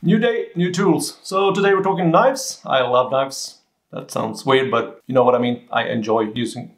New day, new tools. So today we're talking knives. I love knives. That sounds weird, but you know what I mean. I enjoy using.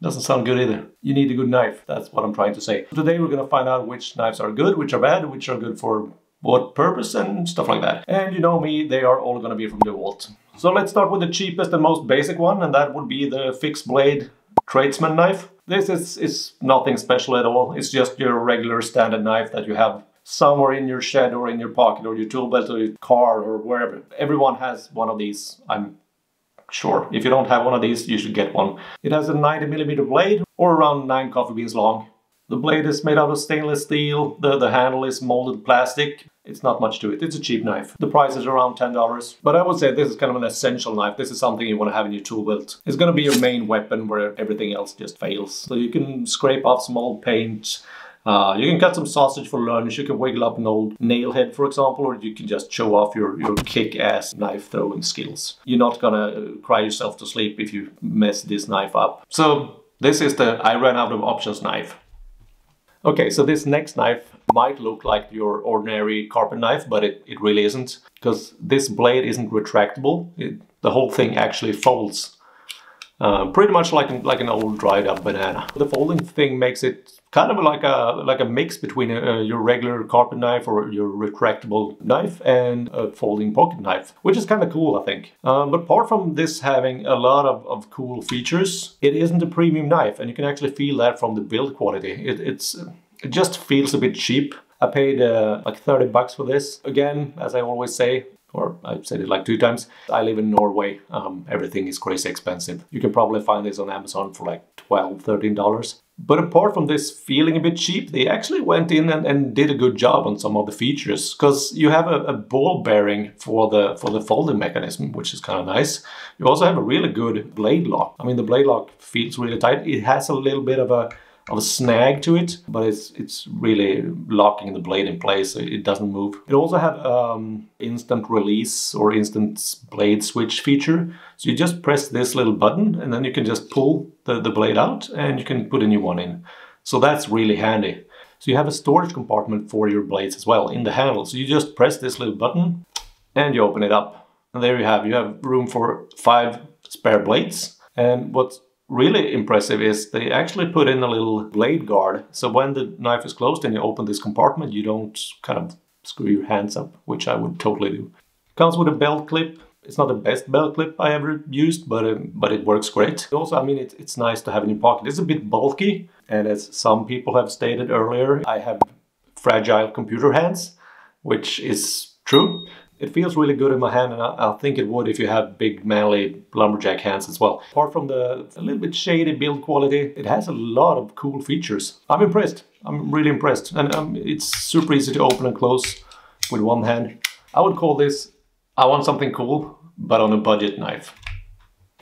Doesn't sound good either. You need a good knife. That's what I'm trying to say. Today we're gonna find out which knives are good, which are bad, which are good for what purpose and stuff like that. And you know me, they are all gonna be from DeWalt. So let's start with the cheapest and most basic one, and that would be the fixed blade tradesman knife. This is nothing special at all. It's just your regular standard knife that you have somewhere in your shed or in your pocket or your tool belt or your car or wherever. Everyone has one of these, I'm sure. If you don't have one of these, you should get one. It has a 90mm blade or around 9 coffee beans long. The blade is made out of stainless steel. The handle is molded plastic. It's not much to it. It's a cheap knife. The price is around $10. But I would say this is kind of an essential knife. This is something you want to have in your tool belt. It's going to be your main weapon where everything else just fails. So you can scrape off some old paint. You can cut some sausage for lunch, you can wiggle up an old nail head, for example, or you can just show off your kick-ass knife-throwing skills. You're not gonna cry yourself to sleep if you mess this knife up. So, this is the I ran out of options knife. Okay, so this next knife might look like your ordinary carpet knife, but it really isn't, because this blade isn't retractable. The whole thing actually folds. Pretty much like an old dried up banana. The folding thing makes it kind of like a mix between your regular carpet knife or your retractable knife and a folding pocket knife, which is kind of cool, I think. But apart from this having a lot of cool features, it isn't a premium knife, and you can actually feel that from the build quality. It just feels a bit cheap. I paid like $30 for this. Again, as I always say, or I've said it like 2 times, I live in Norway, everything is crazy expensive. You can probably find this on Amazon for like $12, $13. But apart from this feeling a bit cheap, they actually went in and did a good job on some of the features, because you have a ball bearing for the folding mechanism, which is kind of nice. You also have a really good blade lock. I mean, the blade lock feels really tight. It has a little bit of a snag to it, but it's really locking the blade in place, so it doesn't move. It also had instant release or instant blade switch feature. So you just press this little button and then you can just pull the blade out and you can put a new one in. So that's really handy. So you have a storage compartment for your blades as well in the handle. So you just press this little button and you open it up. And there you have room for 5 spare blades. And what's really impressive is they actually put in a little blade guard, so when the knife is closed and you open this compartment, you don't kind of screw your hands up, which I would totally do. Comes with a belt clip. It's not the best belt clip I ever used, but it works great. Also, I mean, it's nice to have in your pocket. It's a bit bulky, and as some people have stated earlier, I have fragile computer hands, which is true. It feels really good in my hand, and I think it would if you have big, manly lumberjack hands as well. Apart from the a little bit shady build quality, it has a lot of cool features. I'm impressed. I'm really impressed. And it's super easy to open and close with one hand. I would call this, I want something cool, but on a budget knife.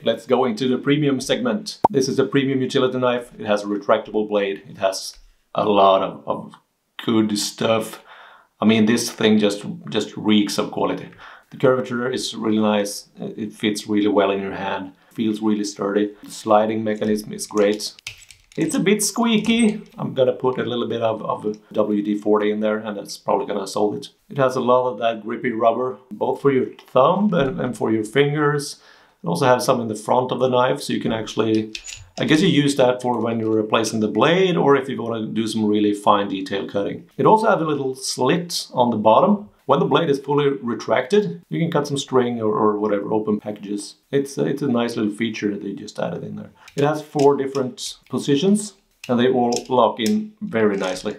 Let's go into the premium segment. This is a premium utility knife. It has a retractable blade. It has a lot of good stuff. I mean, this thing just reeks of quality. The curvature is really nice. It fits really well in your hand. Feels really sturdy. The sliding mechanism is great. It's a bit squeaky. I'm gonna put a little bit of WD-40 in there, and that's probably gonna solve it. It has a lot of that grippy rubber, both for your thumb and for your fingers. It also has some in the front of the knife, so you can actually, I guess you use that for when you're replacing the blade or if you want to do some really fine detail cutting. It also has a little slit on the bottom. When the blade is fully retracted, you can cut some string or whatever, open packages. It's a nice little feature that they just added in there. It has 4 different positions and they all lock in very nicely.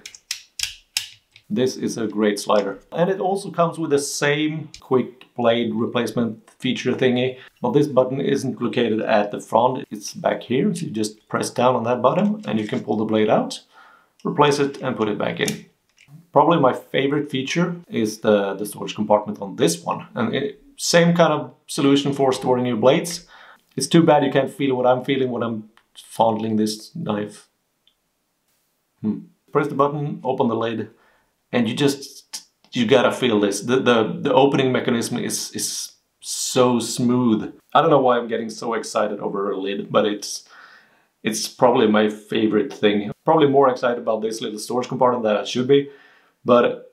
This is a great slider. And it also comes with the same quick blade replacement feature thingy. Well, this button isn't located at the front, it's back here. So you just press down on that button and you can pull the blade out, replace it and put it back in. Probably my favorite feature is the storage compartment on this one. And same kind of solution for storing your blades. It's too bad you can't feel what I'm feeling when I'm fondling this knife. Press the button, open the lid. And you gotta feel this. The opening mechanism is so smooth. I don't know why I'm getting so excited over a lid, but it's probably my favorite thing. Probably more excited about this little storage compartment than I should be, but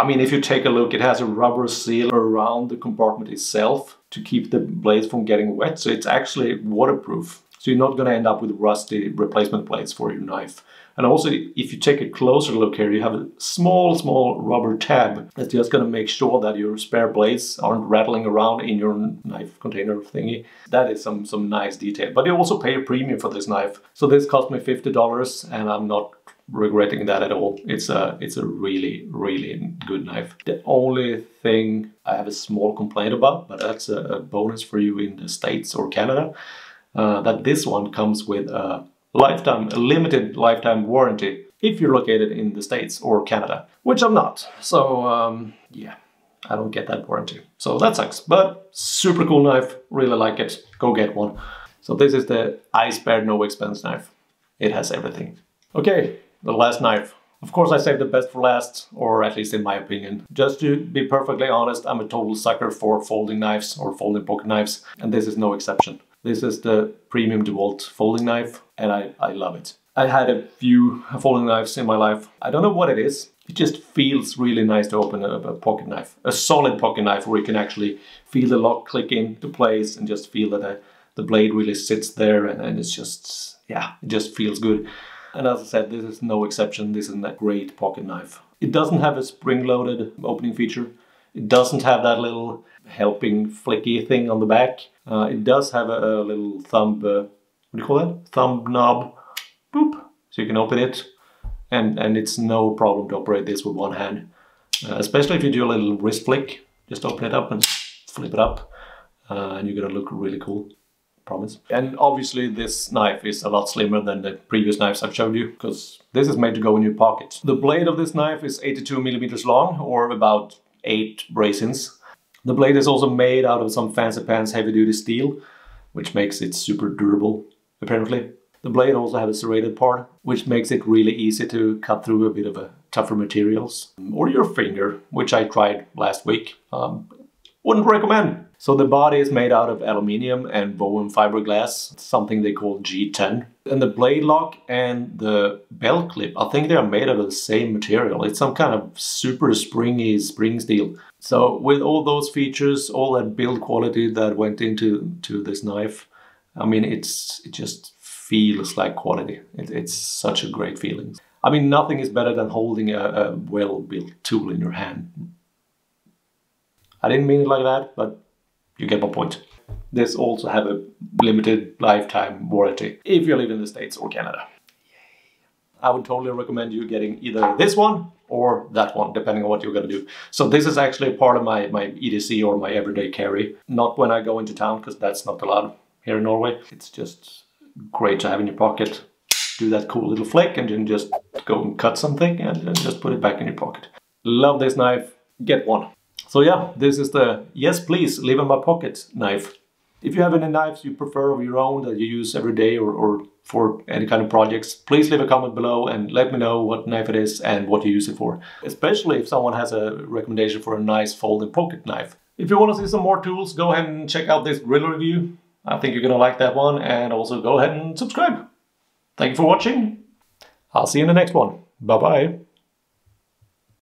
I mean, if you take a look, it has a rubber seal around the compartment itself to keep the blades from getting wet. So it's actually waterproof. So you're not going to end up with rusty replacement blades for your knife. And also, if you take a closer look here, you have a small rubber tab that's just going to make sure that your spare blades aren't rattling around in your knife container thingy. That is some nice detail. But you also pay a premium for this knife. So this cost me $50 and I'm not regretting that at all. It's a really good knife. The only thing I have a small complaint about, but that's a bonus for you in the States or Canada, that this one comes with a limited lifetime warranty if you're located in the States or Canada, which I'm not. So yeah, I don't get that warranty. So that sucks, but super cool knife. Really like it. Go get one. So this is the I Spared No Expense knife. It has everything. Okay, the last knife. Of course I saved the best for last, or at least in my opinion. Just to be perfectly honest, I'm a total sucker for folding knives or folding pocket knives, and this is no exception. This is the premium DeWalt folding knife, and I love it. I had a few folding knives in my life. I don't know what it is. It just feels really nice to open a pocket knife. A solid pocket knife where you can actually feel the lock click into place and just feel that the blade really sits there, and it's just, yeah, it just feels good. And as I said, this is no exception. This is a great pocket knife. It doesn't have a spring-loaded opening feature. It doesn't have that little helping flicky thing on the back. It does have a little thumb, what do you call that? Thumb knob, boop. So you can open it, and it's no problem to operate this with one hand. Especially if you do a little wrist flick, just open it up and flip it up, and you're gonna look really cool. Promise. And obviously this knife is a lot slimmer than the previous knives I've showed you, because this is made to go in your pocket. The blade of this knife is 82 mm long, or about 8 brazings. The blade is also made out of some fancy pants heavy-duty steel, which makes it super durable, apparently. The blade also has a serrated part, which makes it really easy to cut through a bit of a tougher materials. Or your finger, which I tried last week. Wouldn't recommend. So the body is made out of aluminium and Bowen fiberglass, something they call G10. And the blade lock and the belt clip, I think they are made out of the same material. It's some kind of super springy spring steel. So with all those features, all that build quality that went into this knife, I mean, it just feels like quality. It's such a great feeling. I mean, nothing is better than holding a well-built tool in your hand. I didn't mean it like that, but you get my point. This also have a limited lifetime warranty if you live in the States or Canada. Yay. I would totally recommend you getting either this one or that one, depending on what you're gonna do. So this is actually part of my EDC or my everyday carry. Not when I go into town, because that's not allowed here in Norway. It's just great to have in your pocket. Do that cool little flick and then just go and cut something and then just put it back in your pocket. Love this knife, get one. So yeah, this is the Yes Please Live in My Pocket knife. If you have any knives you prefer of your own that you use every day or for any kind of projects, please leave a comment below and let me know what knife it is and what you use it for. Especially if someone has a recommendation for a nice folding pocket knife. If you want to see some more tools, go ahead and check out this grill review. I think you're gonna like that one, and also go ahead and subscribe. Thank you for watching. I'll see you in the next one. Bye-bye.